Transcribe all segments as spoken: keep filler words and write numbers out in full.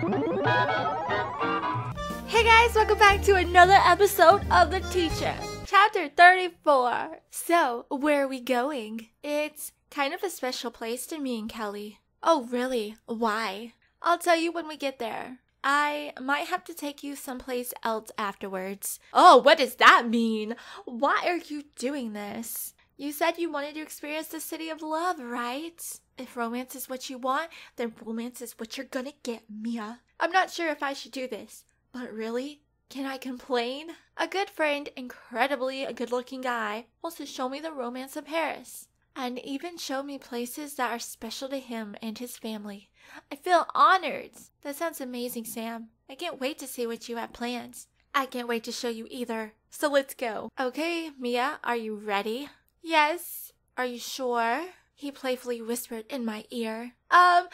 Hey guys, welcome back to another episode of The Teacher, chapter thirty-four. So, where are we going? It's kind of a special place to me and Kelly. Oh really? Why? I'll tell you when we get there. I might have to take you someplace else afterwards. Oh, what does that mean? Why are you doing this? You said you wanted to experience the city of love, right? If romance is what you want, then romance is what you're gonna get, Mia. I'm not sure if I should do this, but really? Can I complain? A good friend, incredibly a good-looking guy, wants to show me the romance of Paris. And even show me places that are special to him and his family. I feel honored. That sounds amazing, Sam. I can't wait to see what you have planned. I can't wait to show you either. So let's go. Okay, Mia, are you ready? Yes. Are you sure? He playfully whispered in my ear. Um,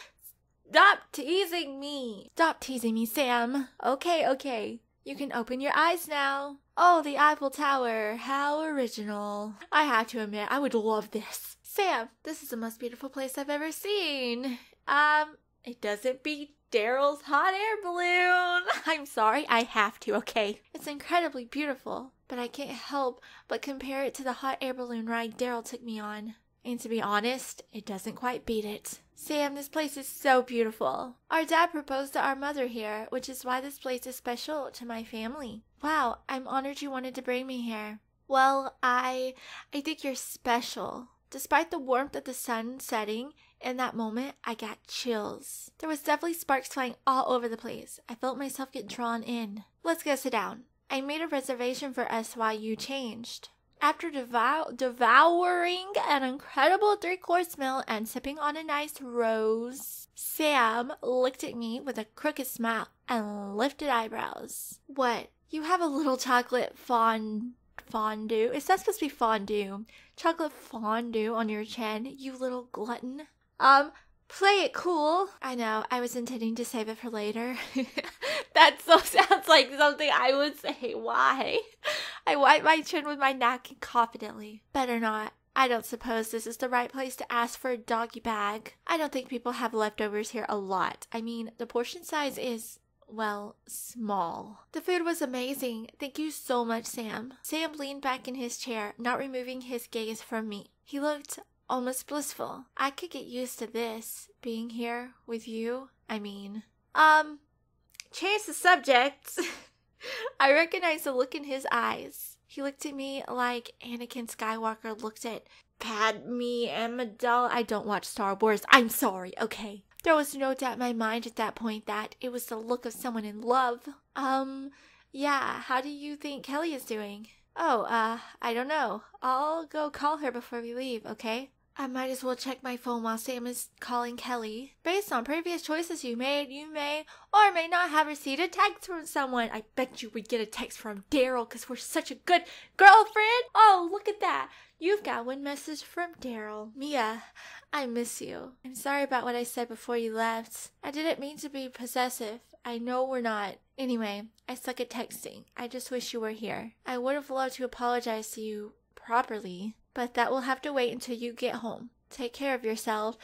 stop teasing me. Stop teasing me, Sam. Okay, okay. You can open your eyes now. Oh, the Eiffel Tower. How original. I have to admit, I would love this. Sam, this is the most beautiful place I've ever seen. Um, it doesn't beat Daryl's hot air balloon. I'm sorry, I have to, okay? It's incredibly beautiful, but I can't help but compare it to the hot air balloon ride Daryl took me on. And to be honest, it doesn't quite beat it. Sam, this place is so beautiful. Our dad proposed to our mother here, which is why this place is special to my family. Wow, I'm honored you wanted to bring me here. Well, I... I think you're special. Despite the warmth of the sun setting, in that moment, I got chills. There was definitely sparks flying all over the place. I felt myself get drawn in. Let's go sit down. I made a reservation for us while you changed. After devour devouring an incredible three-course meal and sipping on a nice rose, Sam looked at me with a crooked smile and lifted eyebrows. What? You have a little chocolate fond fondue? It's not supposed to be fondue. Chocolate fondue on your chin, you little glutton. Um, play it cool. I know, I was intending to save it for later. That so sounds like something I would say. Why? I wipe my chin with my napkin confidently. Better not. I don't suppose this is the right place to ask for a doggy bag. I don't think people have leftovers here a lot. I mean, the portion size is, well, small. The food was amazing. Thank you so much, Sam. Sam leaned back in his chair, not removing his gaze from me. He looked almost blissful. I could get used to this, being here with you. I mean, um, change the subject. I recognized the look in his eyes. He looked at me like Anakin Skywalker looked at Padme Amidala. I don't watch Star Wars. I'm sorry, okay? There was no doubt in my mind at that point that it was the look of someone in love. Um, yeah, how do you think Kelly is doing? Oh, uh, I don't know. I'll go call her before we leave, okay? I might as well check my phone while Sam is calling Kelly. Based on previous choices you made, you may or may not have received a text from someone. I bet you would get a text from Daryl because we're such a good girlfriend. Oh, look at that. You've got one message from Daryl. Mia, I miss you. I'm sorry about what I said before you left. I didn't mean to be possessive. I know we're not. Anyway, I suck at texting. I just wish you were here. I would have loved to apologize to you properly. But that will have to wait until you get home. Take care of yourself.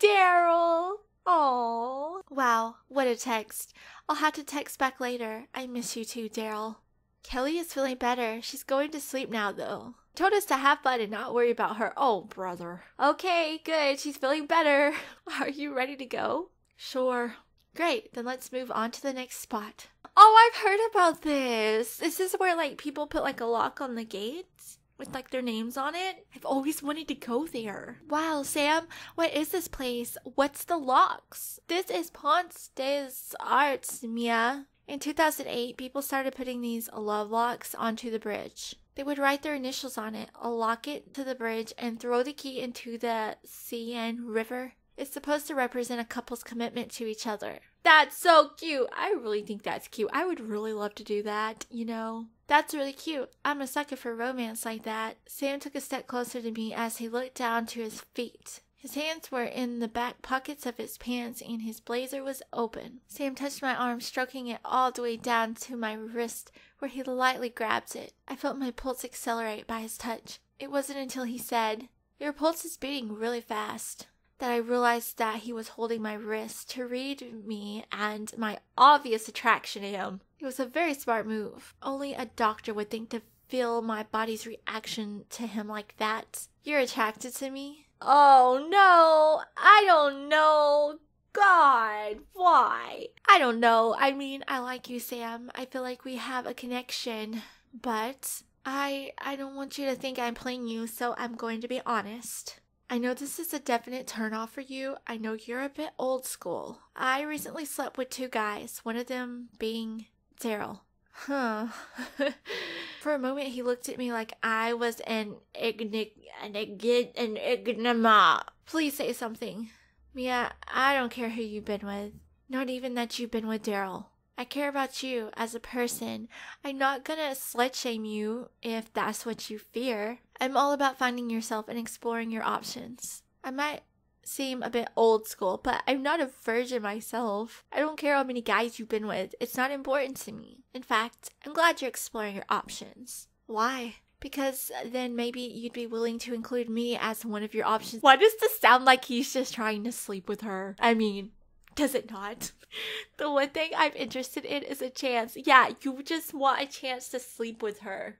Daryl! Aww. Wow, what a text. I'll have to text back later. I miss you too, Daryl. Kelly is feeling better. She's going to sleep now, though. Told us to have fun and not worry about her. Oh, brother. Okay, good. She's feeling better. Are you ready to go? Sure. Great, then let's move on to the next spot. Oh, I've heard about this. Is this where, like, people put, like, a lock on the gates? With, like, their names on it. I've always wanted to go there. Wow, Sam, what is this place? What's the locks? This is Pont des Arts, Mia. In two thousand eight, people started putting these love locks onto the bridge. They would write their initials on it, lock it to the bridge, and throw the key into the Seine River. It's supposed to represent a couple's commitment to each other. That's so cute. I really think that's cute. I would really love to do that, you know. That's really cute. I'm a sucker for romance like that. Sam took a step closer to me as he looked down to his feet. His hands were in the back pockets of his pants and his blazer was open. Sam touched my arm, stroking it all the way down to my wrist, where he lightly grabbed it. I felt my pulse accelerate by his touch. It wasn't until he said, "Your pulse is beating really fast." that I realized that he was holding my wrist to read me and my obvious attraction to him. It was a very smart move. Only a doctor would think to feel my body's reaction to him like that. You're attracted to me? Oh no, I don't know. God, why? I don't know. I mean, I like you, Sam. I feel like we have a connection, but I I don't want you to think I'm playing you, so I'm going to be honest. I know this is a definite turnoff for you. I know you're a bit old school. I recently slept with two guys, one of them being Daryl. Huh. For a moment, he looked at me like I was an igni- an igni- an ignima. Please say something. Mia, I don't care who you've been with. Not even that you've been with Daryl. I care about you as a person. I'm not gonna slut shame you if that's what you fear. I'm all about finding yourself and exploring your options. I might seem a bit old school, but I'm not a virgin myself. I don't care how many guys you've been with. It's not important to me. In fact, I'm glad you're exploring your options. Why? Because then maybe you'd be willing to include me as one of your options. Why does this sound like he's just trying to sleep with her? I mean, does it not? The one thing I'm interested in is a chance. Yeah, you just want a chance to sleep with her.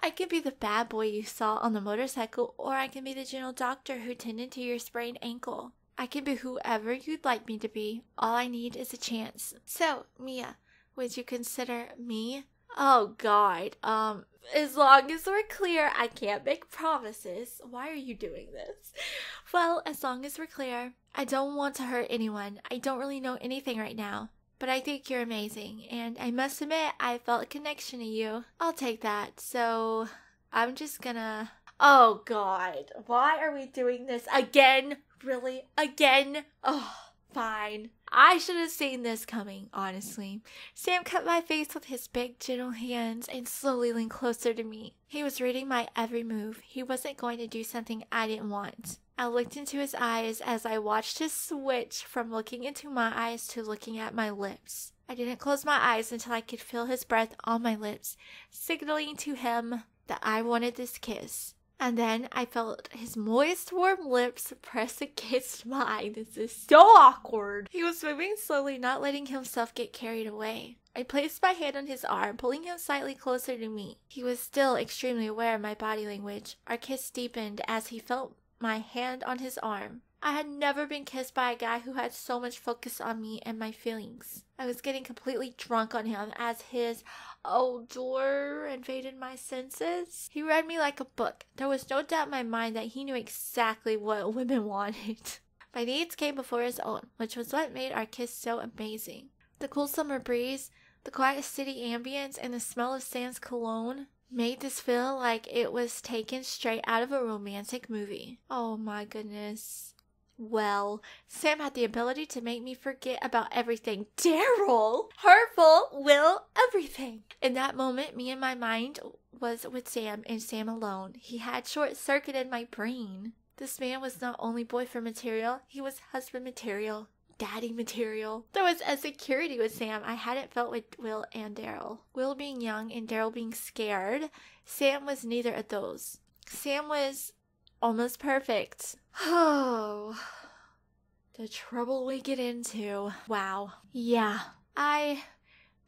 I could be the bad boy you saw on the motorcycle, or I can be the gentle doctor who tended to your sprained ankle. I can be whoever you'd like me to be. All I need is a chance. So, Mia, would you consider me? Oh, God. Um, as long as we're clear, I can't make promises. Why are you doing this? Well, as long as we're clear, I don't want to hurt anyone. I don't really know anything right now, but I think you're amazing, and I must admit, I felt a connection to you. I'll take that, so I'm just gonna... Oh, God. Why are we doing this again? Really? Again? Oh, fine. I should have seen this coming, honestly. Sam cut my face with his big, gentle hands and slowly leaned closer to me. He was reading my every move. He wasn't going to do something I didn't want. I looked into his eyes as I watched his switch from looking into my eyes to looking at my lips. I didn't close my eyes until I could feel his breath on my lips, signaling to him that I wanted this kiss. And then I felt his moist, warm lips press against mine. This is so awkward. He was moving slowly, not letting himself get carried away. I placed my hand on his arm, pulling him slightly closer to me. He was still extremely aware of my body language. Our kiss deepened as he felt my hand on his arm. I had never been kissed by a guy who had so much focus on me and my feelings. I was getting completely drunk on him as his odor invaded my senses. He read me like a book. There was no doubt in my mind that he knew exactly what women wanted. My needs came before his own, which was what made our kiss so amazing. The cool summer breeze, the quiet city ambience, and the smell of Sam's cologne made this feel like it was taken straight out of a romantic movie. Oh my goodness. Well, Sam had the ability to make me forget about everything. Daryl! Hurtful, will, everything. In that moment, me and my mind was with Sam and Sam alone. He had short-circuited my brain. This man was not only boyfriend material, he was husband material, daddy material. There was a security with Sam I hadn't felt with Will and Daryl. Will being young and Daryl being scared, Sam was neither of those. Sam was almost perfect. Oh, the trouble we get into. Wow. Yeah. I,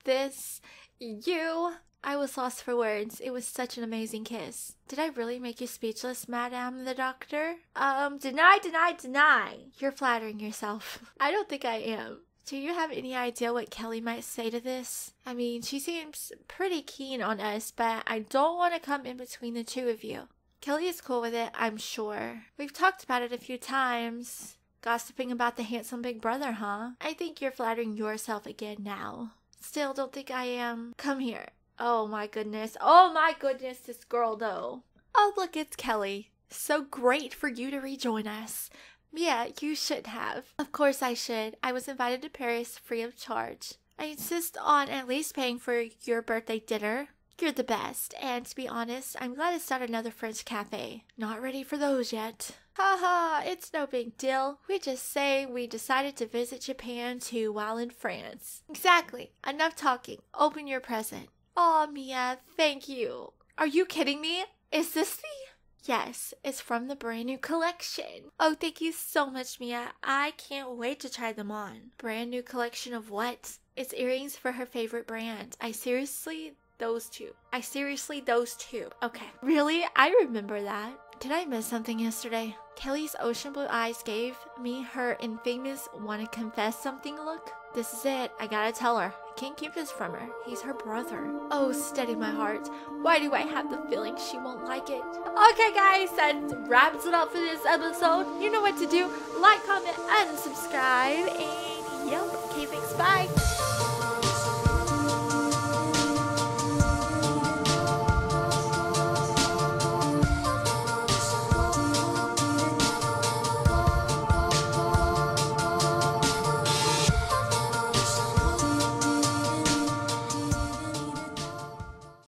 this, you. I was lost for words. It was such an amazing kiss. Did I really make you speechless, Madame the Doctor? Um, deny, deny, deny. You're flattering yourself. I don't think I am. Do you have any idea what Kelly might say to this? I mean, she seems pretty keen on us, but I don't want to come in between the two of you. Kelly is cool with it, I'm sure. We've talked about it a few times. Gossiping about the handsome big brother, huh? I think you're flattering yourself again now. Still, don't think I am. Come here. Oh my goodness. Oh my goodness, this girl though. Oh look, it's Kelly. So great for you to rejoin us. Yeah, you should have. Of course I should. I was invited to Paris free of charge. I insist on at least paying for your birthday dinner. You're the best, and to be honest, I'm glad it's not another French cafe. Not ready for those yet. Haha, it's no big deal. We just say we decided to visit Japan too while in France. Exactly. Enough talking. Open your present. Aw, Mia, thank you. Are you kidding me? Is this the... Yes, it's from the brand new collection. Oh, thank you so much, Mia. I can't wait to try them on. Brand new collection of what? It's earrings for her favorite brand. I seriously, those two. I seriously, those two. Okay. Really? I remember that. Did I miss something yesterday? Kelly's ocean blue eyes gave me her infamous wanna confess something look. This is it. I gotta tell her. I can't keep this from her. He's her brother. Oh, steady my heart. Why do I have the feeling she won't like it? Okay, guys, that wraps it up for this episode. You know what to do. Like, comment, and subscribe. And yep. Okay, thanks. Bye.